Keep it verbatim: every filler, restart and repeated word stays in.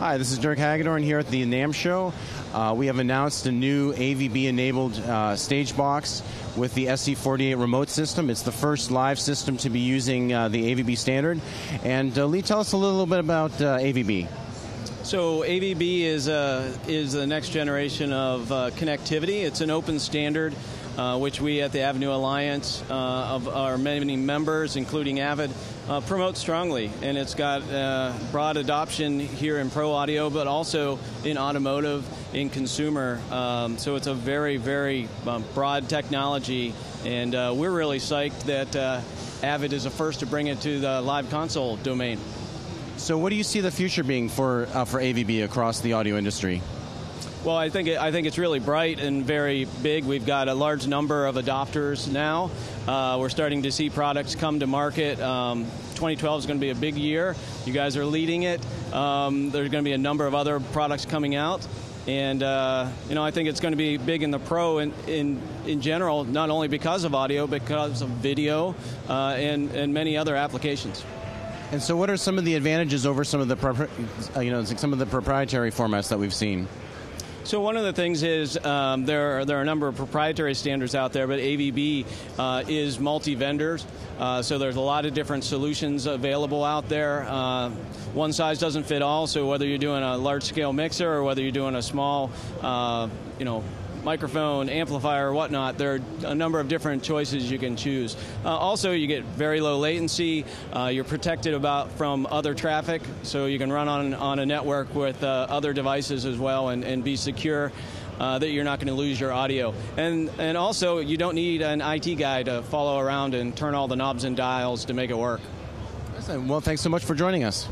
Hi, this is Dirk Hagedorn here at the NAMM show. Uh, we have announced a new A V B-enabled uh, stage box with the S C forty-eight remote system. It's the first live system to be using uh, the A V B standard. And uh, Lee, tell us a little bit about uh, A V B. So A V B is, uh, is the next generation of uh, connectivity. It's an open standard, uh, which we at the AVnu Alliance uh, of our many members, including Avid, uh, promote strongly. And it's got uh, broad adoption here in pro audio, but also in automotive, in consumer. Um, so it's a very, very um, broad technology. And uh, we're really psyched that uh, Avid is the first to bring it to the live console domain. So what do you see the future being for, uh, for A V B across the audio industry? Well, I think, it, I think it's really bright and very big. We've got a large number of adopters now. Uh, we're starting to see products come to market. Um, twenty twelve is going to be a big year. You guys are leading it. Um, there's going to be a number of other products coming out. And uh, you know, I think it's going to be big in the pro in, in, in general, not only because of audio, because of video uh, and, and many other applications. And so, what are some of the advantages over some of the, you know, some of the proprietary formats that we've seen? So one of the things is um, there, are, there are a number of proprietary standards out there, but A V B uh, is multi-vendors, uh, so there's a lot of different solutions available out there. Uh, one size doesn't fit all, so whether you're doing a large-scale mixer or whether you're doing a small, uh, you know, microphone, amplifier, or whatnot, there are a number of different choices you can choose. Uh, also, you get very low latency, uh, you're protected about from other traffic, so you can run on, on a network with uh, other devices as well and, and be secure uh, that you're not going to lose your audio. And, and also, you don't need an I T guy to follow around and turn all the knobs and dials to make it work. Well, thanks so much for joining us.